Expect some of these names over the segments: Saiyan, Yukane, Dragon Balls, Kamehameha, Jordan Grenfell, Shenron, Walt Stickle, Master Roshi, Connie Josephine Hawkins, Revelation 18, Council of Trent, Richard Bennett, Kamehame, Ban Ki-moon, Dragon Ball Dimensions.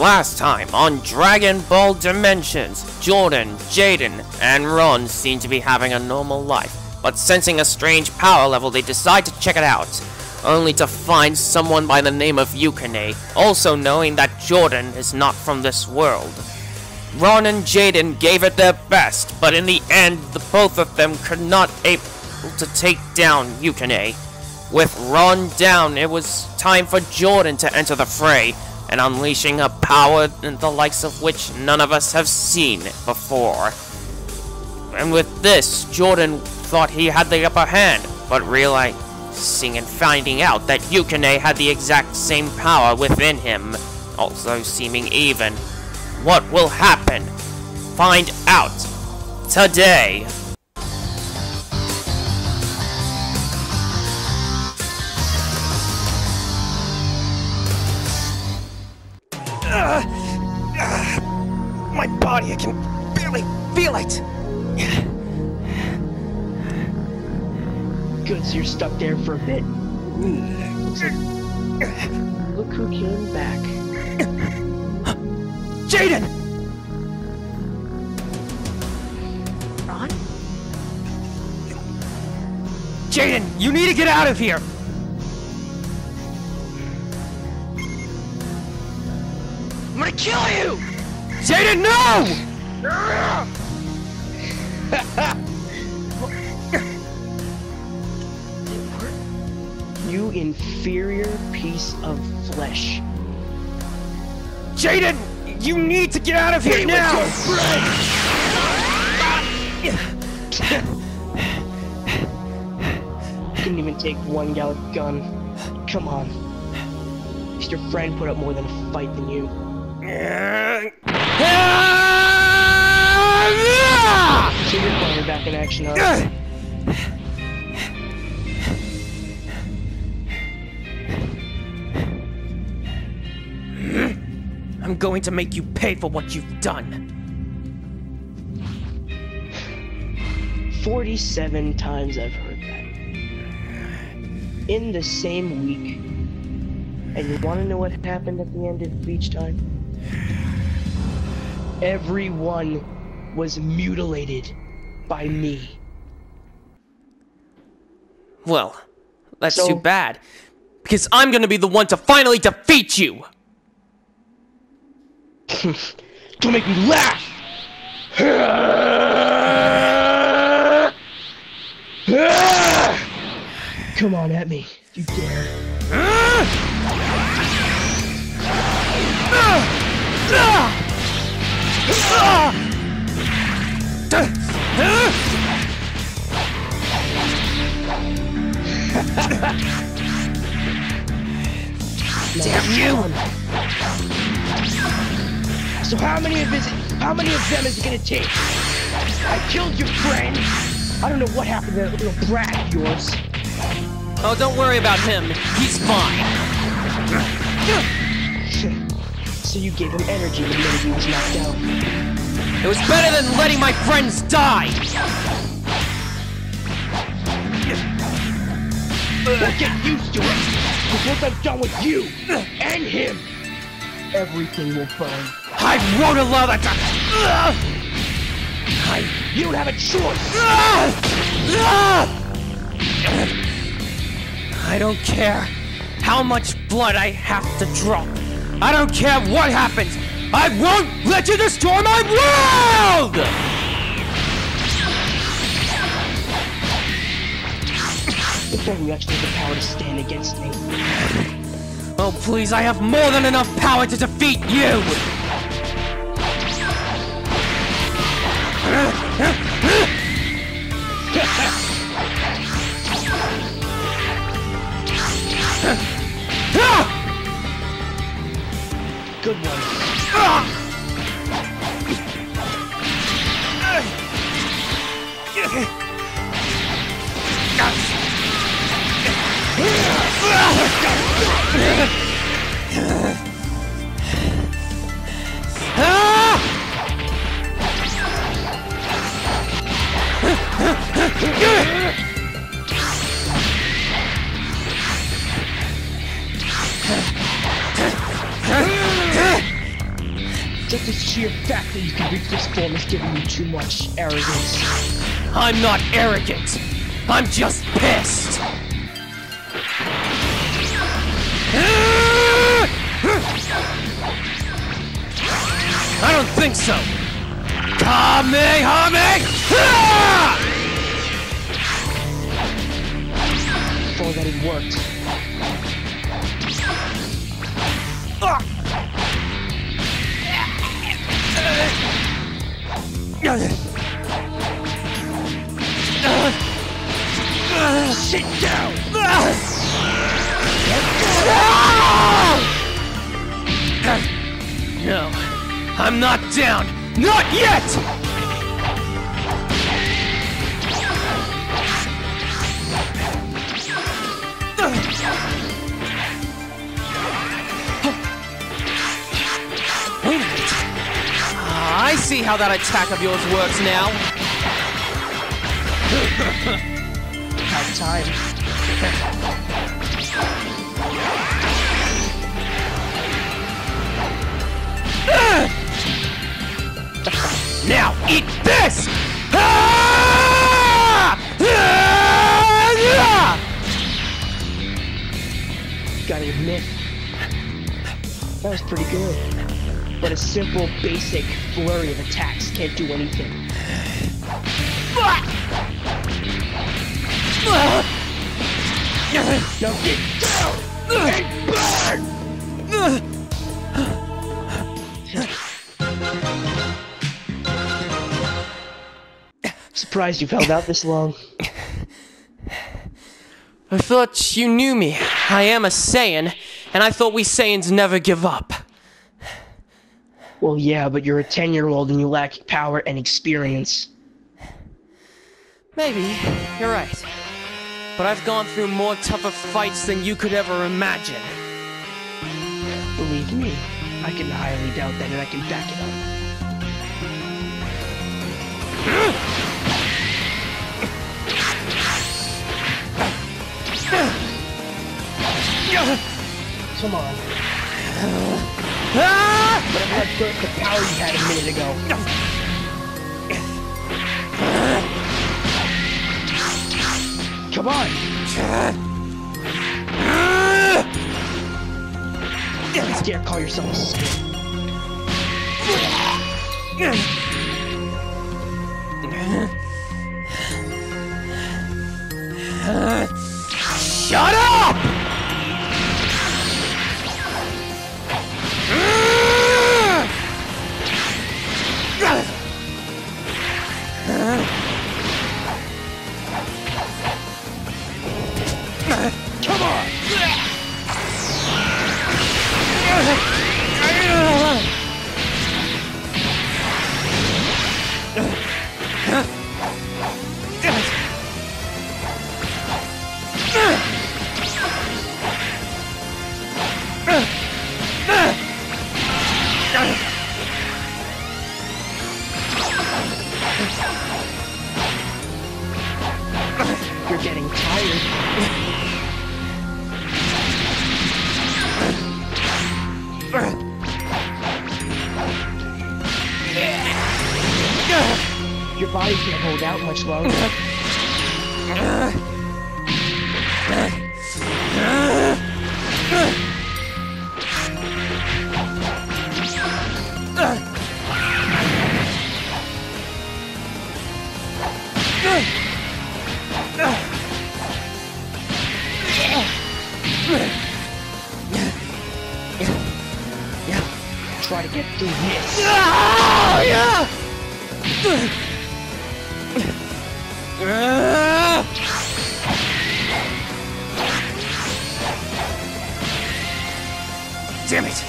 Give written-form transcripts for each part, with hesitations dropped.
Last time on Dragon Ball Dimensions, Jordan, Jaden, and Ron seem to be having a normal life, but sensing a strange power level they decide to check it out, only to find someone by the name of Yukane, also knowing that Jordan is not from this world. Ron and Jaden gave it their best, but in the end the both of them could not able to take down Yukane. With Ron down, it was time for Jordan to enter the fray, and unleashing a power the likes of which none of us have seen before. And with this, Jordan thought he had the upper hand, but realizing and finding out that Yukane had the exact same power within him, also seeming even. What will happen? Find out today! My body, I can barely feel it. Good, so you're stuck there for a bit. Looks like, look who came back. Jaden! Ron? Jaden, you need to get out of here! I'm gonna kill you! Jaden, no! You inferior piece of flesh. Jaden, you need to get out of here now! Couldn't even take one gallic gun. Come on. At least your friend put up more than a fight than you. So you're glad you're back in action, huh? I'm going to make you pay for what you've done. 47 times I've heard that. In the same week. And you want to know what happened at the end of each time? Everyone was mutilated by me. Well, that's too bad, because I'm gonna be the one to finally defeat you! Don't make me laugh! Come on at me, if you dare. Damn you! So how many of them is it gonna take? I killed your friend. I don't know what happened to that little brat of yours. Oh, don't worry about him. He's fine. So you gave him energy when he was knocked out. It was better than letting my friends die! Get used to it! Because once I'm done with you, and him, everything will burn. I won't allow that to... You don't have a choice! I don't care how much blood I have to drop. I don't care what happens. I won't let you destroy my world! If only I actually had the power to stand against me. Oh please, I have more than enough power to defeat you! Good one. Just the sheer fact that you can reach this form is giving you too much arrogance. I'm not arrogant. I'm just pissed. I don't think so. Kamehame! Before that it worked. Sit down! No! I'm not down! Not yet! I see how that attack of yours works now. Have time. Now eat this! Gotta admit, that was pretty good. But a simple, basic flurry of attacks can't do anything. Now get down and burn! Surprised you've held out this long. I thought you knew me. I am a Saiyan, and I thought we Saiyans never give up. Well, yeah, but you're a 10-year-old and you lack power and experience. Maybe. You're right. But I've gone through more tougher fights than you could ever imagine. Believe me, I can highly doubt that, and I can back it up. Come on. But I'm not burnt the power you had a minute ago. Come on! Don't dare call yourself a Saiyan. Shut up! not much longer. Try to get through this. Damn it.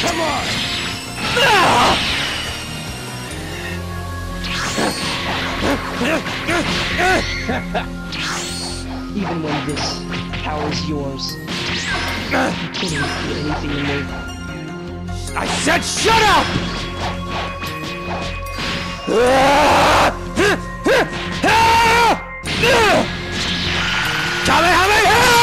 Come on. Even when this power is yours, you can't do anything to me. I said shut up! Kamehameha!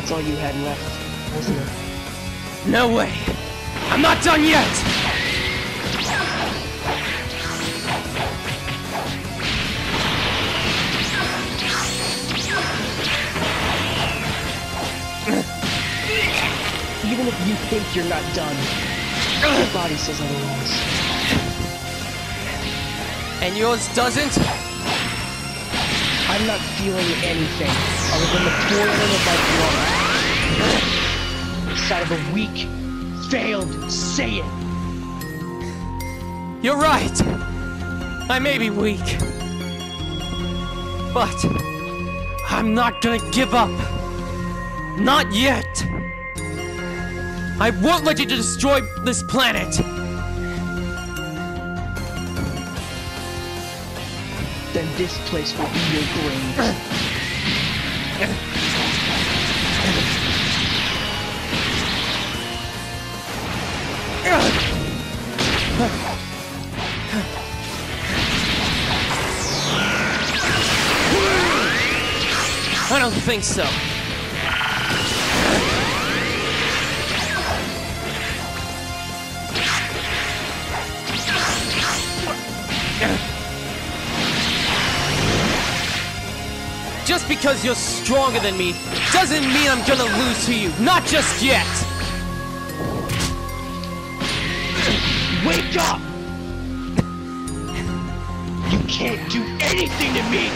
That's all you had left, wasn't it? No way! I'm not done yet! Even if you think you're not done, your body says otherwise. And yours doesn't? I'm not feeling anything other than the boiling of my blood inside of a weak, failed Saiyan. You're right. I may be weak, but I'm not gonna give up. Not yet. I won't let you destroy this planet. Then this place will be your grave. I don't think so. Just because you're stronger than me doesn't mean I'm gonna lose to you. Not just yet! Wake up! You can't do anything to me!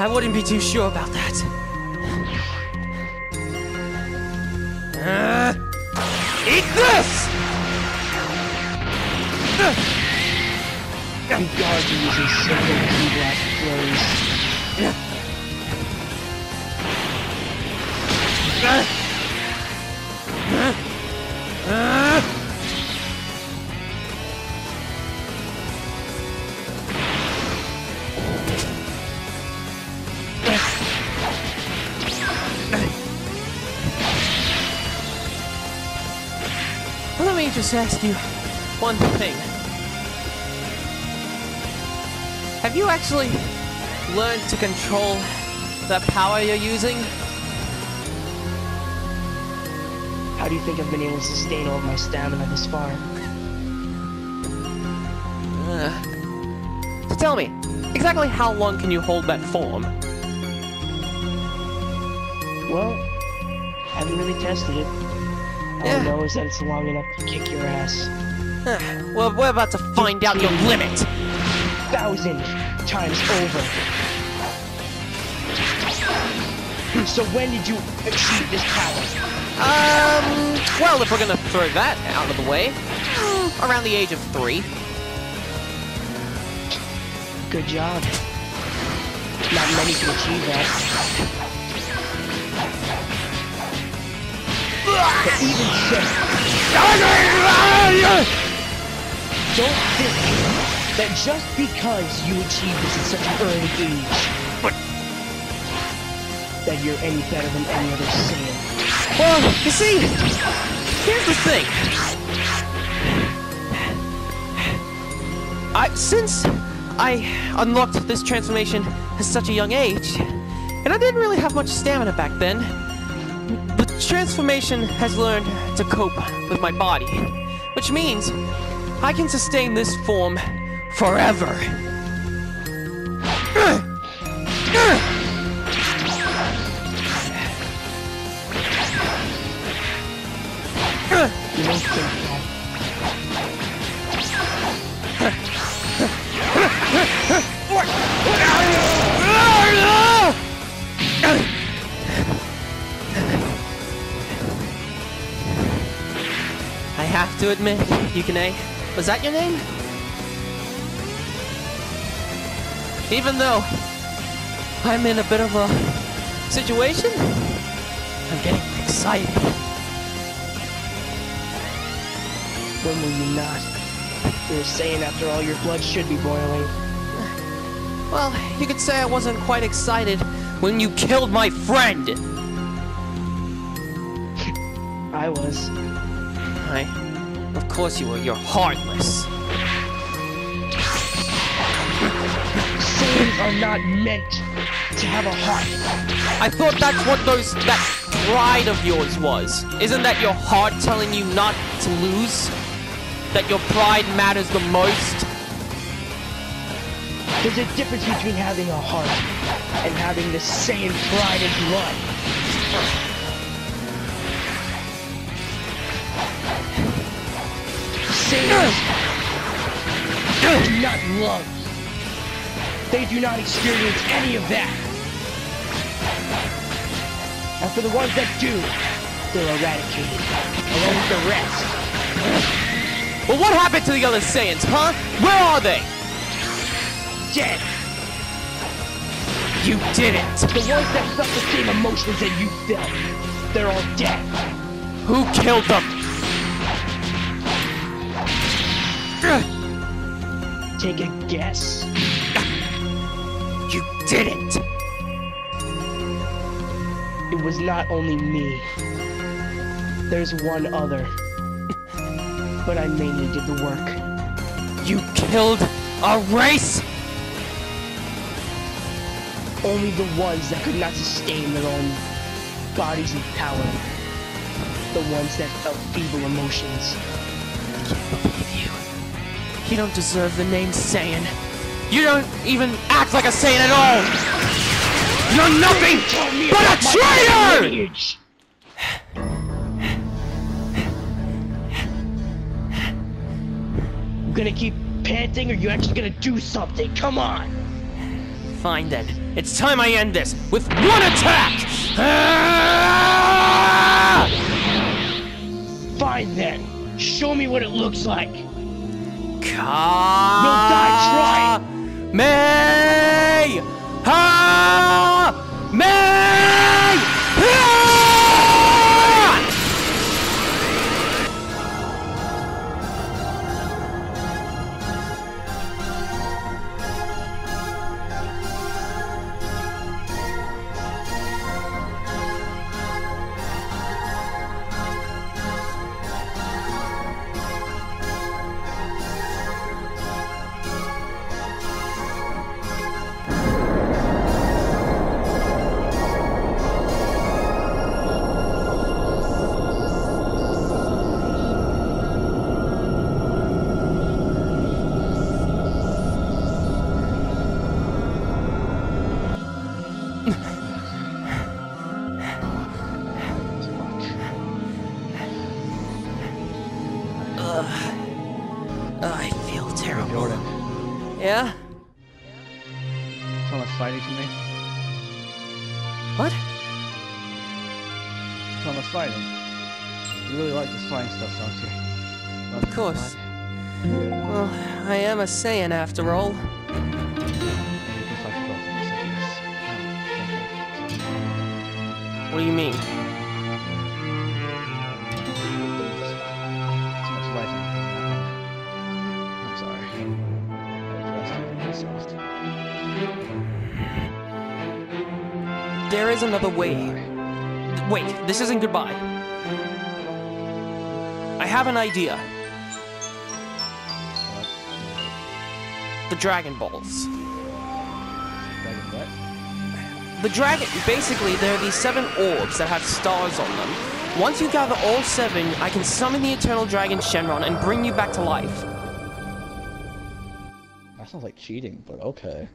I wouldn't be too sure about that. Eat this! I'm guarding using several key blast blows. Let me just ask you one thing. Have you actually learned to control the power you're using? How do you think I've been able to sustain all of my stamina this far? So tell me, exactly how long can you hold that form? Well, I haven't really tested it. All I know is that it's long enough to kick your ass. Well, we're about to find out your limit! 1,000 times over. So when did you achieve this power? Well, if we're gonna throw that out of the way, around the age of 3. Good job. Not many can achieve that. But even so, don't think that just because you achieved this at such an early age, but that you're any better than any other Saiyan. Well, you see, here's the thing. Since I unlocked this transformation at such a young age, and I didn't really have much stamina back then, the transformation has learned to cope with my body, which means I can sustain this form forever. I have to admit, Yukane, was that your name? Even though I'm in a bit of a situation, I'm getting excited. When will you not? You're saying after all your blood should be boiling. Well, you could say I wasn't quite excited when you killed my friend! I was. Of course you were, you're heartless. Saiyans are not meant to have a heart. I thought that's what that pride of yours was. Isn't that your heart telling you not to lose? That your pride matters the most? There's a difference between having a heart and having the Saiyan pride in blood. Saiyans do not love. They do not experience any of that. And for the ones that do, they're eradicated, along with the rest. Well, what happened to the other Saiyans, huh? Where are they? Dead. You didn't. The ones that felt the same emotions that you felt, they're all dead. Who killed them? Take a guess. You didn't. It was not only me. There's one other. But I mainly did the work. You killed a race? Only the ones that could not sustain their own bodies and power. The ones that felt feeble emotions. You don't deserve the name Saiyan. You don't even act like a Saiyan at all! You're nothing but a traitor! I'm gonna keep panting or you're actually gonna do something, come on! Fine then, it's time I end this with one attack! Fine then, show me what it looks like! You'll die trying! I feel terrible. Jordan. Yeah? Someone's fighting to me. What? Someone's fighting. You really like this fighting stuff, don't you? Nothing of course. Well, I am a Saiyan after all. What do you mean? There is another way. Wait, this isn't goodbye. I have an idea. What? The Dragon Balls. Dragon what? The Dragon... Basically, there are these 7 orbs that have stars on them. Once you gather all 7, I can summon the Eternal Dragon Shenron and bring you back to life. That sounds like cheating, but okay.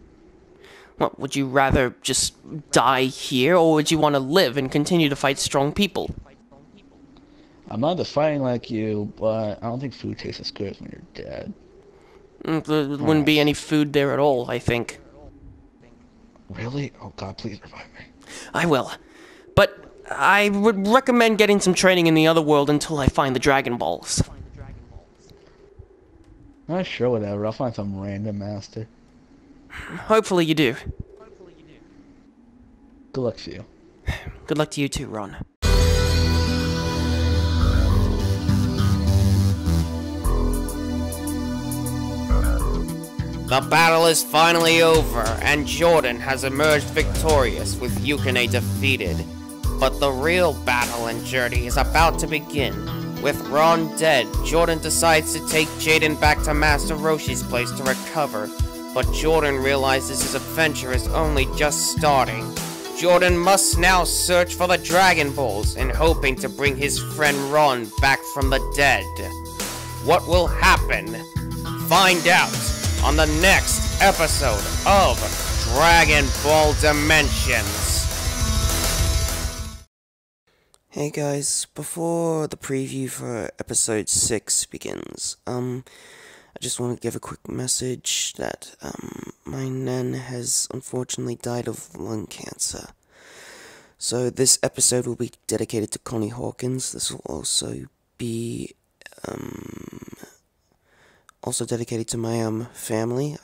Well, would you rather just die here, or would you want to live and continue to fight strong people? I'm not the fighting like you, but I don't think food tastes as good as when you're dead. There wouldn't be any food there at all, I think. Really? Oh god, please revive me. I will. But I would recommend getting some training in the other world until I find the Dragon Balls. Not sure, whatever. I'll find some random master. Hopefully you do. Good luck to you. Good luck to you too, Ron. The battle is finally over, and Jordan has emerged victorious with Yukane defeated. But the real battle and journey is about to begin. With Ron dead, Jordan decides to take Jaden back to Master Roshi's place to recover. But Jordan realizes his adventure is only just starting. Jordan must now search for the Dragon Balls in hoping to bring his friend Ron back from the dead. What will happen? Find out on the next episode of Dragon Ball Dimensions. Hey guys, before the preview for episode 6 begins, I just want to give a quick message that, my nan has unfortunately died of lung cancer. So this episode will be dedicated to Connie Hawkins. This will also be, also dedicated to my, family,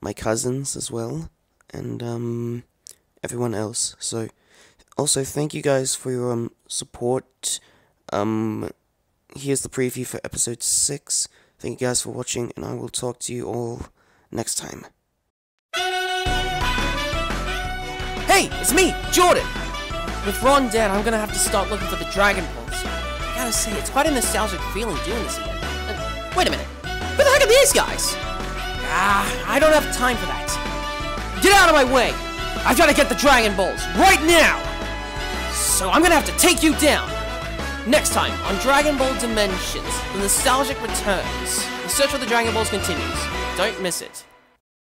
my cousins as well, and, everyone else. So, also thank you guys for your, support. Here's the preview for episode 6. Thank you guys for watching, and I will talk to you all next time. Hey, it's me, Jordan! With Ron dead, I'm gonna have to start looking for the Dragon Balls. I gotta say, it's quite a nostalgic feeling doing this again. Wait a minute, who the heck are these guys? I don't have time for that. Get out of my way! I've gotta get the Dragon Balls, right now! So I'm gonna have to take you down! Next time on Dragon Ball Dimensions, the nostalgic returns. The search for the Dragon Balls continues. Don't miss it.